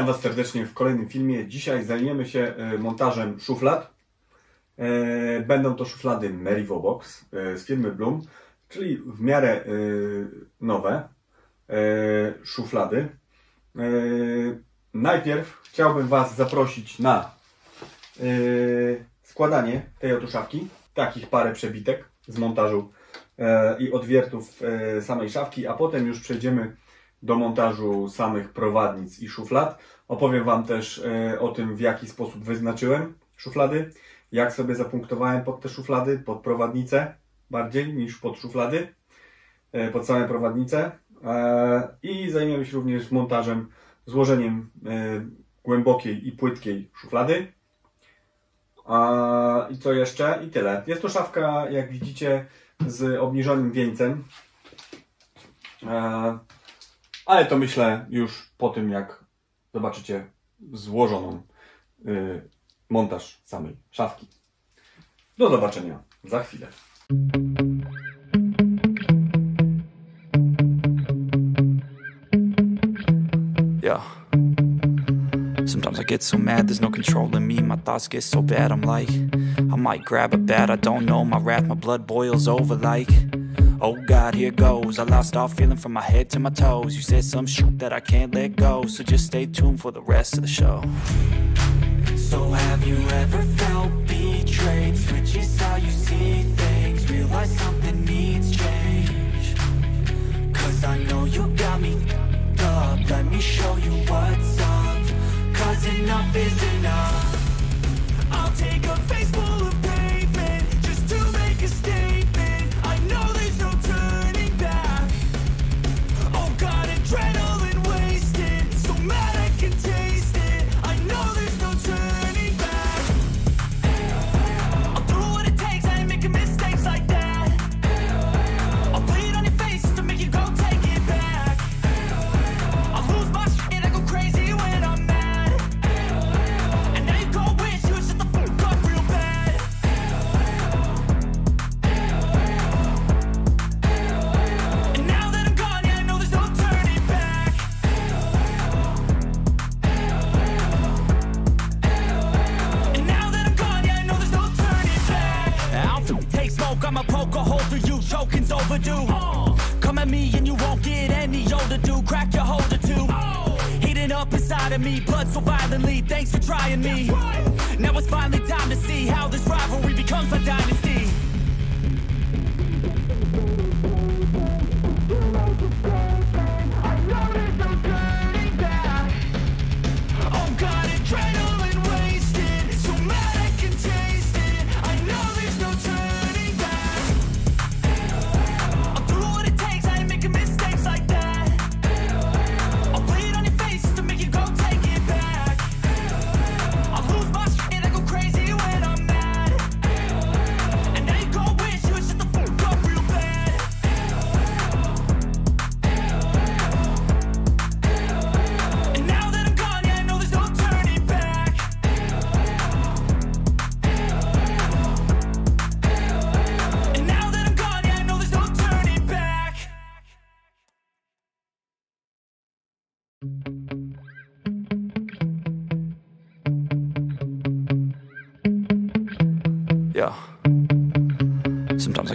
Witam Was serdecznie w kolejnym filmie. Dzisiaj zajmiemy się montażem szuflad. Będą to szuflady Merivo Box z firmy Blum, czyli w miarę nowe szuflady. Najpierw chciałbym Was zaprosić na składanie tej oto szafki. Takich parę przebitek z montażu i odwiertów samej szafki, a potem już przejdziemy do montażu samych prowadnic i szuflad. Opowiem Wam też o tym, w jaki sposób wyznaczyłem szuflady, jak sobie zapunktowałem pod te szuflady, pod prowadnicę bardziej niż pod szuflady, pod same prowadnice. I zajmiemy się również montażem, złożeniem głębokiej i płytkiej szuflady. I co jeszcze? I tyle. Jest to szafka, jak widzicie, z obniżonym wieńcem. Ale to myślę już po tym, jak zobaczycie złożoną montaż samej szafki. Do zobaczenia za chwilę. Yeah. Sometimes I get so mad, there's no control in me. My thoughts get so bad, I'm like I might grab a bat, I don't know. My wrath, my blood boils over like oh God, here goes. I lost all feeling from my head to my toes. You said some shit that I can't let go, so just stay tuned for the rest of the show. So have you ever felt betrayed? Switches how you see things, realize something needs change. Cause I know you got me f***ed up, let me show you what's up. Cause enough is enough. I'll take a face full of pavement just to make a statement. I know there's no turning back. Oh God, adrenaline wasted, so mad I can taste it. I know there's no turning back. I'll do what it takes, I ain't making mistakes like that. I'll bleed on your face to make you go take it back. I lose my shit, I go crazy when I'm mad. And now you gon' wish you shut the fuck up real bad. And now that I'm gone, yeah, I know there's no turning back. And now that I'm gone, yeah, I know there's no turning back. I'll take smoke, I'ma poke a hole through you, choking's overdue. Come at me and you won't get any older, dude. Crack your holder too. Heating up inside of me, blood so violently. Thanks for trying me. Now it's finally time to see how this rivalry becomes a dynasty. Yeah. Sometimes I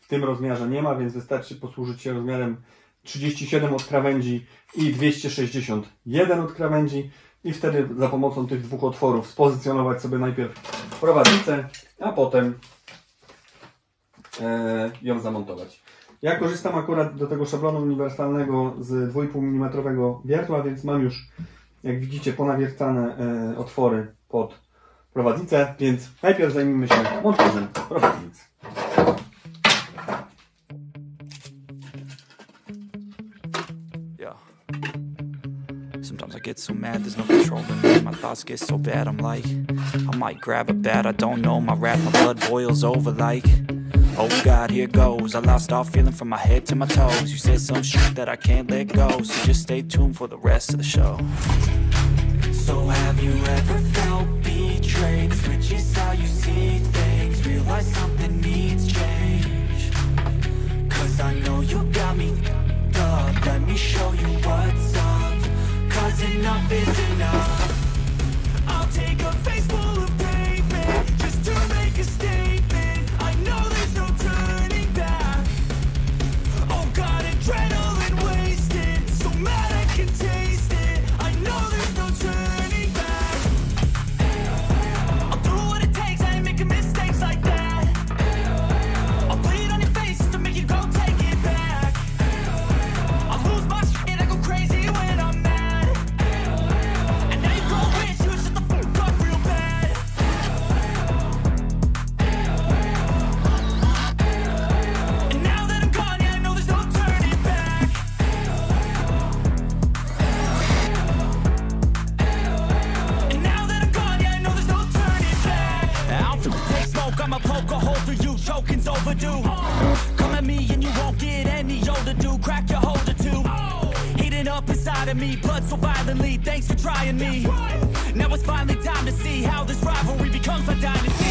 w tym rozmiarze nie ma, więc wystarczy posłużyć się rozmiarem 37 od krawędzi i 261 od krawędzi i wtedy za pomocą tych dwóch otworów spozycjonować sobie najpierw prowadnicę, a potem ją zamontować. Ja korzystam akurat do tego szablonu uniwersalnego z 2,5 mm wiertła, więc mam już, jak widzicie, ponawiercane otwory pod prowadnicę, więc najpierw zajmijmy się montażem prowadnicy. Get so mad, there's no controlling my thoughts get so bad, I'm like I might grab a bat, I don't know, my wrath, my blood boils over like oh god, here goes, I lost all feeling from my head to my toes, you said some shit that I can't let go, so just stay tuned for the rest of the show. So have you ever felt betrayed, switches how you see things, realize something needs change, cause I know you got me f***ed up, let me show you what's up. Cause enough is enough. I'll take a face full of pavement just to make a statement. I know there's no turning back. Oh god, adrenaline wasted, so mad I can taste it. I know there's no turning back. I'll do what it takes, I ain't making mistakes like that. I'll bleed on your face to make you go take it back. I'll lose my shit, I go crazy when I'm overdue. Come at me and you won't get any older, dude. Crack your holder too. Heating up inside of me, blood so violently. Thanks for trying me. Now it's finally time to see how this rivalry becomes a dynasty.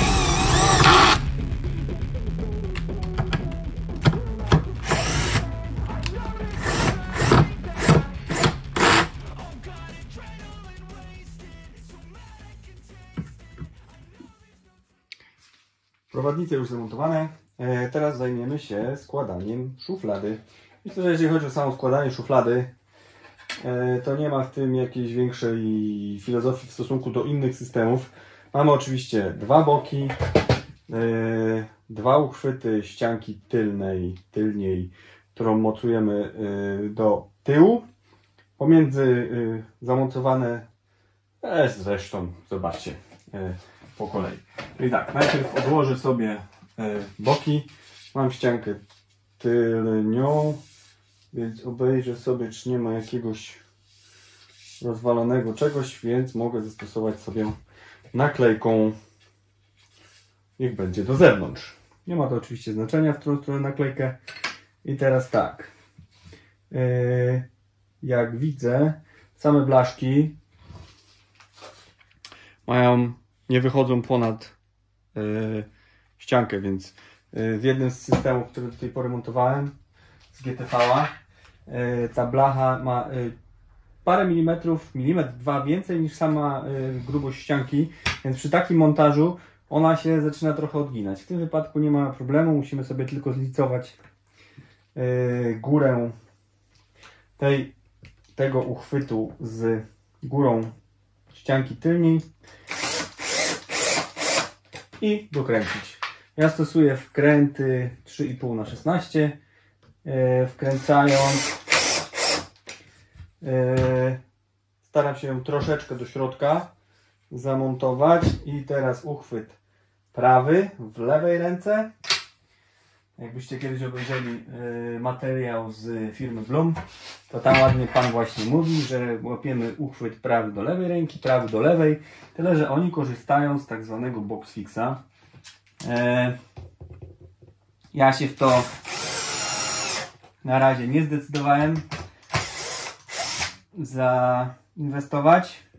Prowadnice już zamontowane. Teraz zajmiemy się składaniem szuflady. Myślę, że jeżeli chodzi o samo składanie szuflady, to nie ma w tym jakiejś większej filozofii w stosunku do innych systemów. Mamy oczywiście dwa boki, dwa uchwyty ścianki tylniej, którą mocujemy do tyłu. Pomiędzy zamontowane, zresztą zobaczcie po kolei. I tak, najpierw odłożę sobie boki. Mam ściankę tylnią, więc obejrzę sobie, czy nie ma jakiegoś rozwalonego czegoś, więc mogę zastosować sobie naklejką. Niech będzie do zewnątrz. Nie ma to oczywiście znaczenia, w którą stronę naklejkę. I teraz tak. Jak widzę, same blaszki mają, nie wychodzą ponad ściankę, więc w jednym z systemów, który do tej pory montowałem, z GTV-a, ta blacha ma parę milimetrów, milimetr, dwa więcej niż sama grubość ścianki, więc przy takim montażu ona się zaczyna trochę odginać. W tym wypadku nie ma problemu, musimy sobie tylko zlicować górę tego uchwytu z górą ścianki tylnej i dokręcić. Ja stosuję wkręty 3,5 na 16, wkręcając staram się ją troszeczkę do środka zamontować i teraz uchwyt prawy w lewej ręce Jakbyście kiedyś obejrzeli materiał z firmy Blum, to tam ładnie pan właśnie mówi, że łapiemy uchwyt prawy do lewej ręki, prawy do lewej. Tyle, że oni korzystają z tak zwanego box fixa. Ja się w to na razie nie zdecydowałem zainwestować.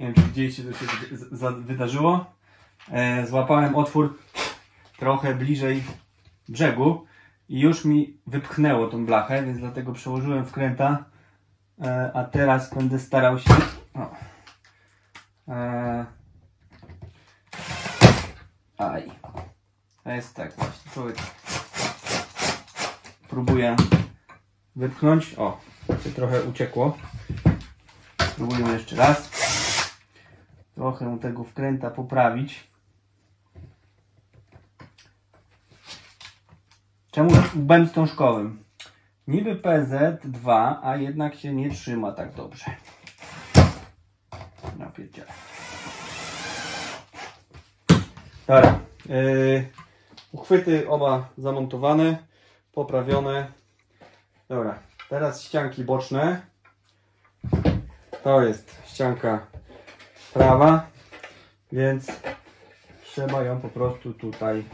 Nie wiem, czy widzieliście, co się wydarzyło. Złapałem otwór trochę bliżej brzegu i już mi wypchnęło tą blachę, więc dlatego przełożyłem wkręta, a teraz będę starał się to jest tak właśnie, człowiek próbuje wypchnąć, się trochę uciekło, spróbujemy jeszcze raz. Trochę tego wkręta poprawić. Czemu bębną szkowym? Niby PZ2, a jednak się nie trzyma tak dobrze. No pierdziele. Dobra. Uchwyty oba zamontowane, poprawione. Dobra. Teraz ścianki boczne. To jest ścianka prawa, więc trzeba ją po prostu tutaj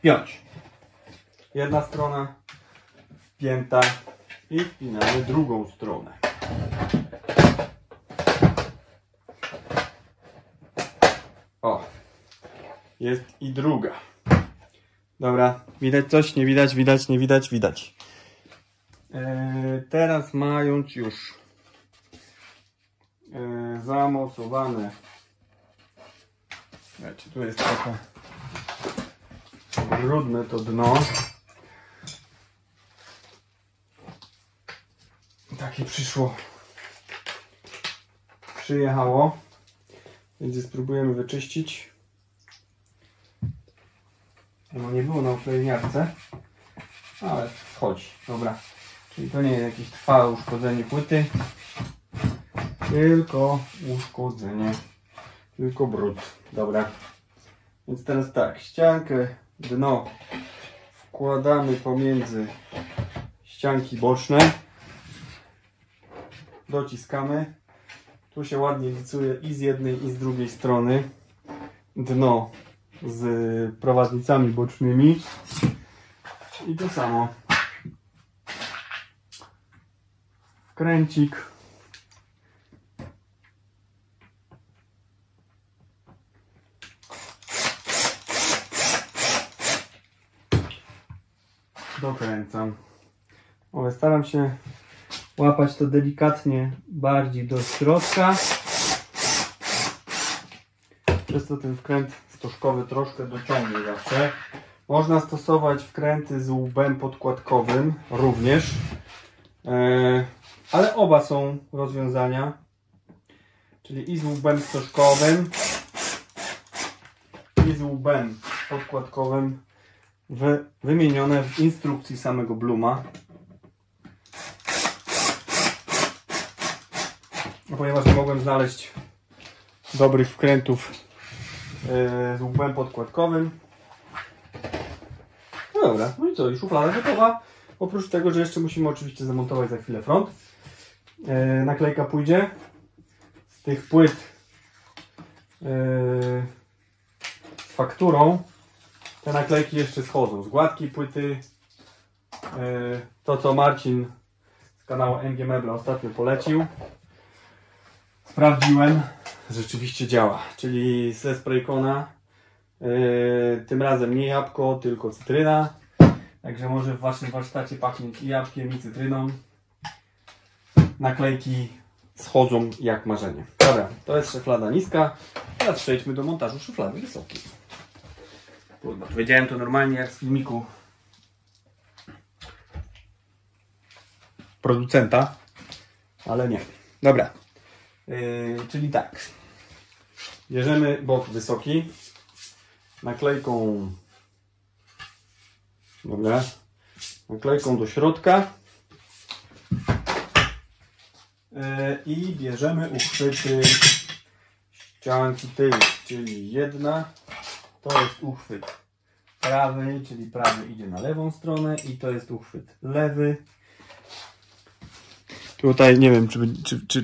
wpiąć. Jedna strona wpięta i wpinamy drugą stronę. Jest i druga. Dobra, widać coś? Nie widać, widać, nie widać, widać. Teraz mając już zamocowane. Znaczy, tu jest trochę brudne to dno. Takie przyjechało, więc spróbujemy wyczyścić. No nie było na uklejniarce, ale wchodzi. Dobra, czyli to nie jest jakieś trwałe uszkodzenie płyty. Tylko uszkodzenie, tylko brud. Dobra, więc teraz tak, ściankę, dno wkładamy pomiędzy ścianki boczne, dociskamy, tu się ładnie licuje i z jednej, i z drugiej strony dno z prowadnicami bocznymi i to samo wkręcik. Dokręcam. Staram się łapać to delikatnie bardziej do środka. Przez to ten wkręt stożkowy troszkę dociągnie zawsze. Można stosować wkręty z łbem podkładkowym również, ale oba są rozwiązania, czyli i z łbem stożkowym, i z łbem podkładkowym. Wymienione w instrukcji samego Bluma. Ponieważ nie mogłem znaleźć dobrych wkrętów z łbem podkładkowym. No dobra, no i co, już szuflada gotowa. Oprócz tego, że jeszcze musimy oczywiście zamontować za chwilę front. Naklejka pójdzie z tych płyt z fakturą. Te naklejki jeszcze schodzą z gładkiej płyty. To, co Marcin z kanału MG Mebla ostatnio polecił, sprawdziłem, rzeczywiście działa. Czyli ze Spraycona, tym razem nie jabłko, tylko cytryna. Także może w waszym warsztacie pachnie i jabłkiem, i cytryną. Naklejki schodzą jak marzenie. Dobra, to jest szuflada niska. Teraz przejdźmy do montażu szuflady wysokiej. Kurde, powiedziałem to normalnie jak z filmiku producenta, ale nie. Dobra, czyli tak, bierzemy bok wysoki, naklejką, dobra, naklejką do środka i bierzemy uchwyty Ścianki tylnych, czyli jedna, to jest uchwyt prawy, czyli prawy idzie na lewą stronę i to jest uchwyt lewy. Tutaj nie wiem,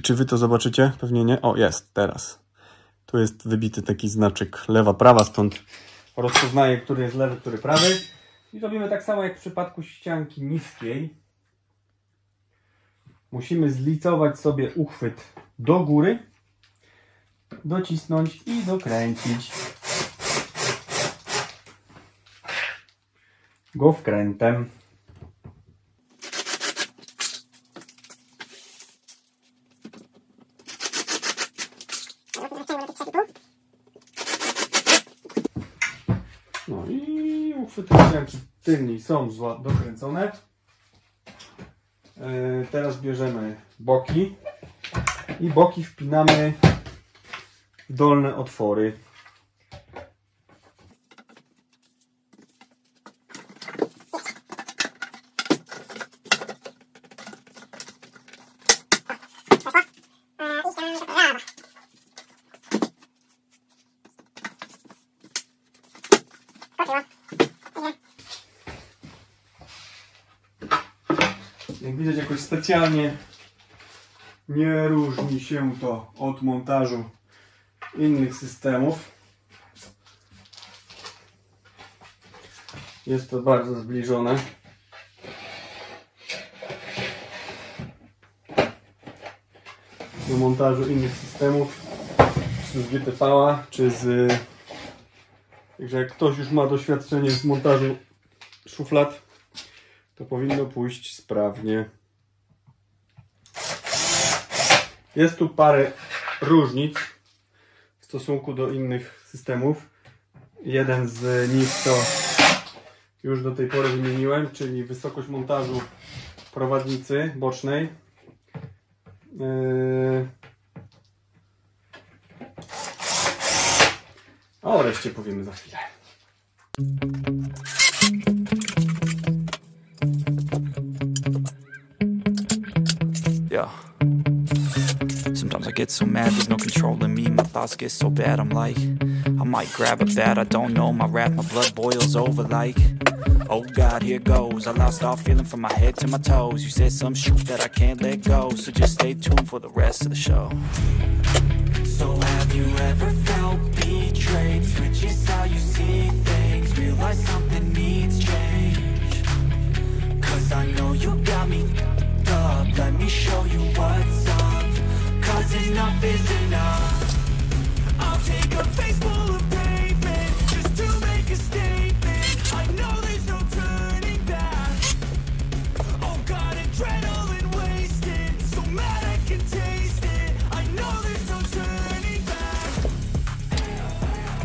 czy wy to zobaczycie, pewnie nie. O, jest, teraz. Tu jest wybity taki znaczek lewa, prawa, stąd rozpoznaję, który jest lewy, który prawy. I robimy tak samo jak w przypadku ścianki niskiej. Musimy zlicować sobie uchwyt do góry, docisnąć i dokręcić go wkrętem. No i uchwyty tylnej są dokręcone. Teraz bierzemy boki i boki wpinamy w dolne otwory. Jak widać, jakoś specjalnie nie różni się to od montażu innych systemów. Jest to bardzo zbliżone. Do montażu innych systemów, czy z GTV-a, czy z... Także jak ktoś już ma doświadczenie z montażu szuflad, to powinno pójść sprawnie. Jest tu parę różnic w stosunku do innych systemów. Jeden z nich to już do tej pory wymieniłem, czyli wysokość montażu prowadnicy bocznej. A o reszcie powiemy za chwilę. Sometimes I get so mad, there's no controlling me. My thoughts get so bad, I'm like I might grab a bat, I don't know. My wrath, my blood boils over like oh God, here goes. I lost all feeling from my head to my toes. You said some shit that I can't let go, so just stay tuned for the rest of the show. So have you ever felt betrayed? Switches how you see things. Realize something needs change. Cause I know you got me f***ed up. Let me show you what's up. Cause enough is enough. I'll take a face full of pavement just to make a statement. I know there's no turning back. Oh God, adrenaline wasted, so mad I can taste it. I know there's no turning back.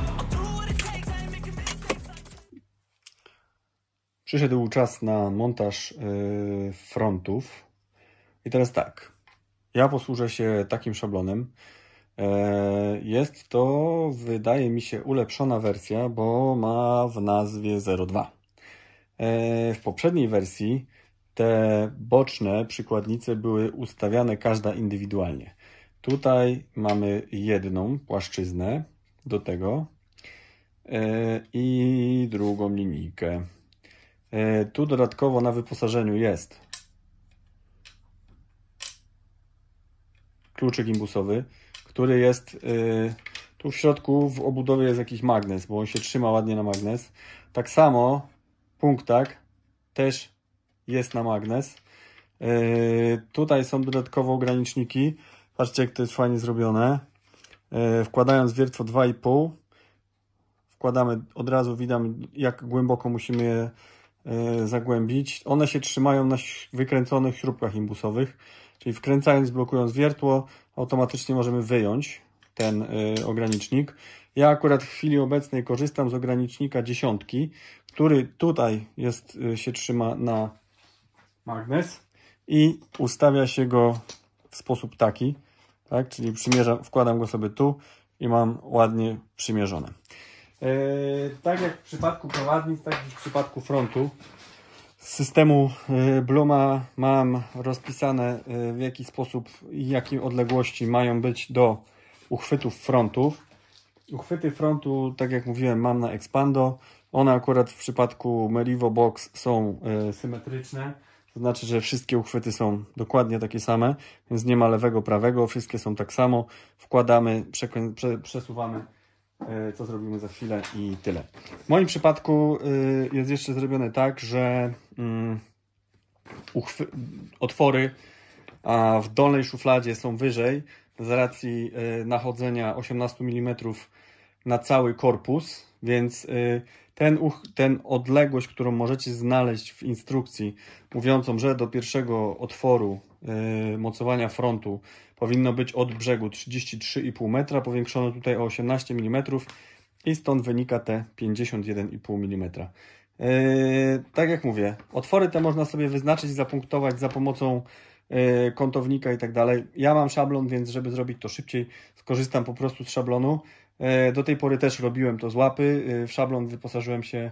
I'll do what it takes, I make a mistake. Przyszedł czas na montaż frontów. I teraz tak. Ja posłużę się takim szablonem. Jest to, wydaje mi się, ulepszona wersja, bo ma w nazwie 02. W poprzedniej wersji te boczne przykładnice były ustawiane każda indywidualnie. Tutaj mamy jedną płaszczyznę do tego i drugą linijkę. Tu dodatkowo na wyposażeniu jest kluczyk imbusowy, który jest tu w środku, w obudowie jest jakiś magnes, bo on się trzyma ładnie na magnes. Tak samo punktak też jest na magnes. Tutaj są dodatkowo ograniczniki. Patrzcie, jak to jest fajnie zrobione. Wkładając wiertło 2,5 wkładamy od razu, widać, jak głęboko musimy je zagłębić. One się trzymają na wykręconych śrubkach imbusowych. Czyli wkręcając, blokując wiertło, automatycznie możemy wyjąć ten ogranicznik. Ja akurat w chwili obecnej korzystam z ogranicznika 10, który tutaj jest, się trzyma na magnes i ustawia się go w sposób taki, tak? Czyli przymierzam, wkładam go sobie tu i mam ładnie przymierzone. Tak jak w przypadku prowadnic, tak i w przypadku frontu, z systemu Bluma mam rozpisane, w jaki sposób i jakie odległości mają być do uchwytów frontów. Uchwyty frontu, tak jak mówiłem, mam na Expando. One akurat w przypadku Merivo Box są symetryczne. To znaczy, że wszystkie uchwyty są dokładnie takie same, więc nie ma lewego, prawego, wszystkie są tak samo. Wkładamy, przesuwamy, co zrobimy za chwilę i tyle. W moim przypadku jest jeszcze zrobione tak, że otwory w dolnej szufladzie są wyżej z racji nachodzenia 18 mm na cały korpus, więc ten odległość, którą możecie znaleźć w instrukcji mówiącą, że do pierwszego otworu mocowania frontu powinno być od brzegu 33,5 metra, powiększono tutaj o 18 mm i stąd wynika te 51,5 mm. Tak jak mówię, otwory te można sobie wyznaczyć, zapunktować za pomocą kątownika i tak dalej. Ja mam szablon, więc żeby zrobić to szybciej, skorzystam po prostu z szablonu. Do tej pory też robiłem to z łapy. W szablon wyposażyłem się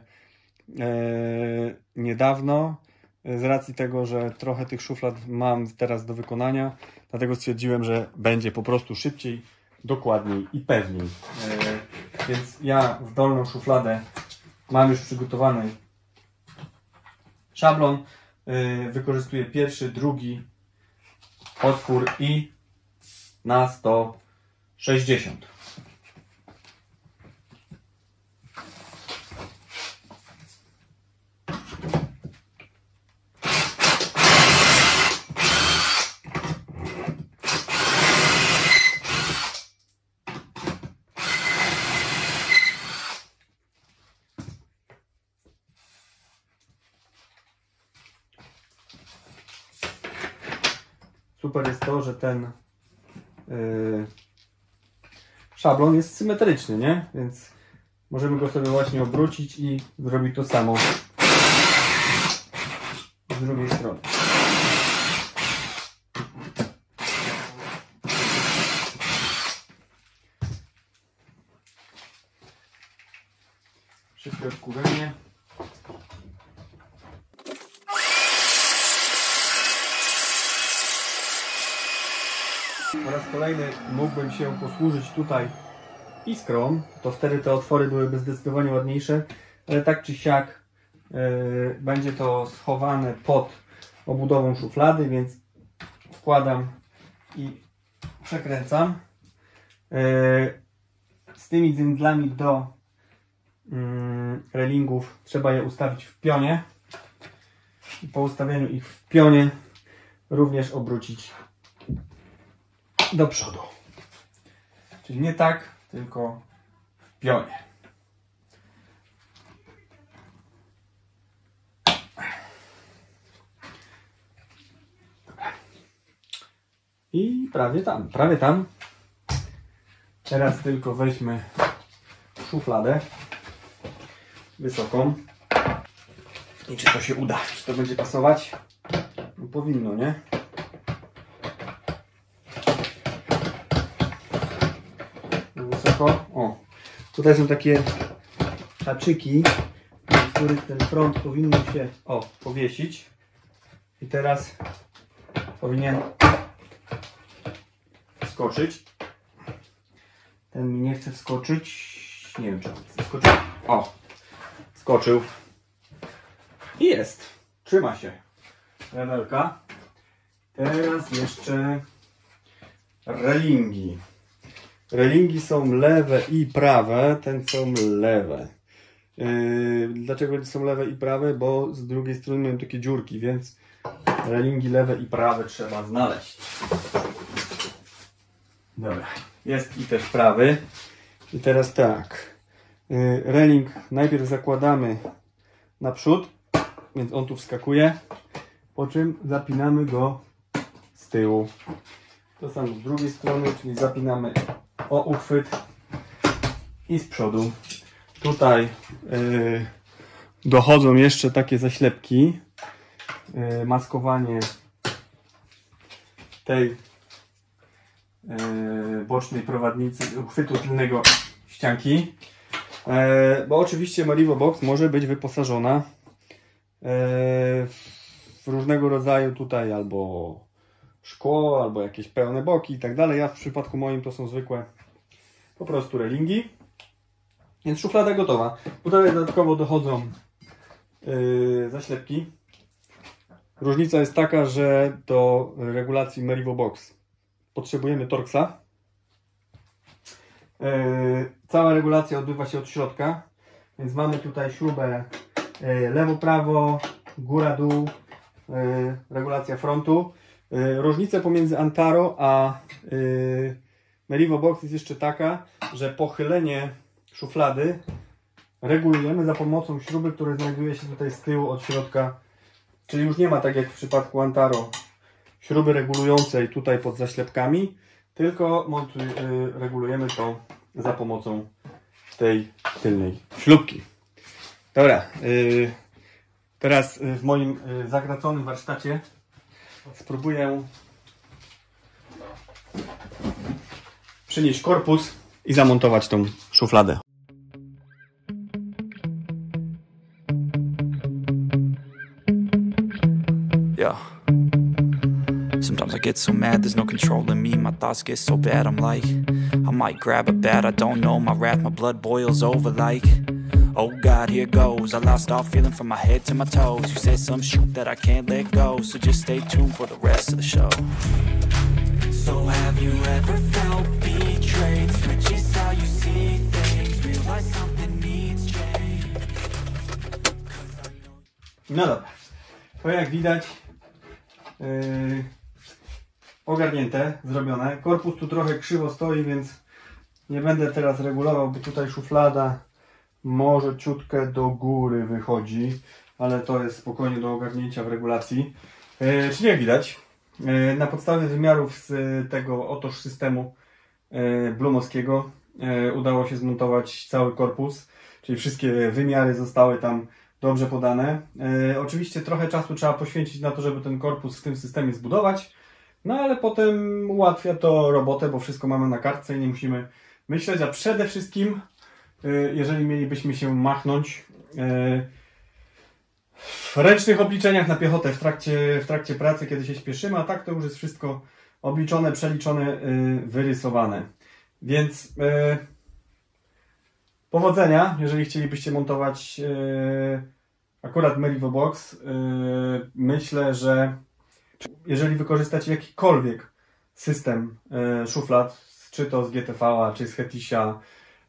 niedawno, z racji tego, że trochę tych szuflad mam teraz do wykonania, dlatego stwierdziłem, że będzie po prostu szybciej, dokładniej i pewniej. Więc ja w dolną szufladę mam już przygotowany szablon. Wykorzystuję pierwszy, drugi otwór i na 160. Super jest to, że ten szablon jest symetryczny, nie? Więc możemy go sobie właśnie obrócić i zrobić to samo z drugiej strony. Szybkie odkurzenie. Po raz kolejny mógłbym się posłużyć tutaj iskrą, to wtedy te otwory byłyby zdecydowanie ładniejsze, ale tak czy siak będzie to schowane pod obudową szuflady, więc wkładam i przekręcam. Z tymi dzyndzlami do relingów trzeba je ustawić w pionie. Po ustawieniu ich w pionie również obrócić do przodu. Czyli nie tak, tylko w pionie. I prawie tam, prawie tam. Teraz tylko weźmy szufladę wysoką. I czy to się uda? Czy to będzie pasować? No, powinno, nie? O, tutaj są takie haczyki, na których ten front powinien się powiesić. I teraz powinien wskoczyć. Ten mi nie chce wskoczyć. Nie wiem, czy wskoczył. O, wskoczył. I jest. Trzyma się radelka. Teraz jeszcze relingi. Relingi są lewe i prawe, ten są lewe. Dlaczego są lewe i prawe? Bo z drugiej strony mają takie dziurki, więc relingi lewe i prawe trzeba znaleźć. Dobra, jest i też prawy. I teraz tak, reling najpierw zakładamy naprzód, więc on tu wskakuje, po czym zapinamy go z tyłu. To samo z drugiej strony, czyli zapinamy o uchwyt i z przodu. Tutaj dochodzą jeszcze takie zaślepki, maskowanie tej bocznej prowadnicy uchwytu tylnego ścianki, bo oczywiście Merivo Box może być wyposażona w różnego rodzaju tutaj albo szkło, albo jakieś pełne boki i tak dalej. Ja w przypadku moim to są zwykłe po prostu relingi. Więc szuflada gotowa. Tutaj dodatkowo dochodzą zaślepki. Różnica jest taka, że do regulacji Merivo Box potrzebujemy Torxa. Cała regulacja odbywa się od środka, więc mamy tutaj śrubę lewo-prawo, góra-dół, regulacja frontu. Różnica pomiędzy Antaro a Merivo Box jest jeszcze taka, że pochylenie szuflady regulujemy za pomocą śruby, która znajduje się tutaj z tyłu od środka. Czyli już nie ma, tak jak w przypadku Antaro, śruby regulującej tutaj pod zaślepkami, tylko regulujemy to za pomocą tej tylnej śrubki. Dobra, teraz w moim zagraconym warsztacie spróbuję przynieść korpus i zamontować tą szufladę. Sometimes I get so mad, there's no controlling me. My thoughts get so bad, I'm like I might grab a bat, I don't know. My wrath, my blood boils over like oh God, here goes. I lost all feeling from my head to my toes. You said some shit that I can't let go, so just stay tuned for the rest of the show. So have you ever felt betrayed? Switches how you see things. Realize something needs change. No dobra, to jak widać ogarnięte, zrobione. Korpus tu trochę krzywo stoi, więc nie będę teraz regulował, bo tutaj szuflada może ciutkę do góry wychodzi, ale to jest spokojnie do ogarnięcia w regulacji. Czyli jak widać, na podstawie wymiarów z tego otoż systemu blumowskiego udało się zmontować cały korpus, czyli wszystkie wymiary zostały tam dobrze podane. Oczywiście trochę czasu trzeba poświęcić na to, żeby ten korpus w tym systemie zbudować, no ale potem ułatwia to robotę, bo wszystko mamy na kartce i nie musimy myśleć, a przede wszystkim jeżeli mielibyśmy się machnąć w ręcznych obliczeniach na piechotę w trakcie pracy, kiedy się śpieszymy, a tak to już jest wszystko obliczone, przeliczone, wyrysowane. Więc powodzenia, jeżeli chcielibyście montować akurat Merivo Box. Myślę, że jeżeli wykorzystacie jakikolwiek system szuflad, czy to z GTV-a, czy z Hetisia,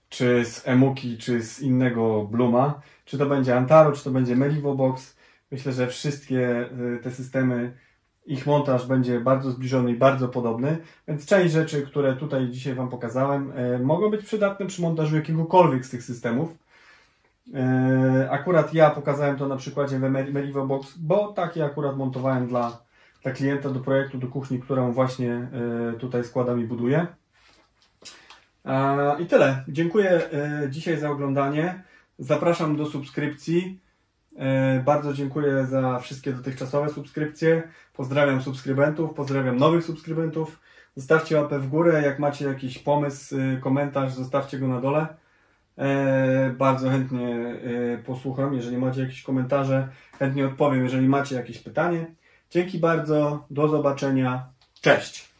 czy z Emuki, czy z innego Bluma, czy to będzie Antaro, czy to będzie Merivo Box, myślę, że wszystkie te systemy, ich montaż będzie bardzo zbliżony i bardzo podobny, więc część rzeczy, które tutaj dzisiaj Wam pokazałem, mogą być przydatne przy montażu jakiegokolwiek z tych systemów. Akurat ja pokazałem to na przykładzie Merivo Box, bo takie akurat montowałem dla klienta do projektu, do kuchni, którą właśnie tutaj składam i buduję. I tyle. Dziękuję dzisiaj za oglądanie. Zapraszam do subskrypcji. Bardzo dziękuję za wszystkie dotychczasowe subskrypcje. Pozdrawiam subskrybentów, pozdrawiam nowych subskrybentów. Zostawcie łapę w górę, jak macie jakiś pomysł, komentarz, zostawcie go na dole. Bardzo chętnie posłucham, jeżeli macie jakieś komentarze, chętnie odpowiem, jeżeli macie jakieś pytanie. Dzięki bardzo, do zobaczenia, cześć!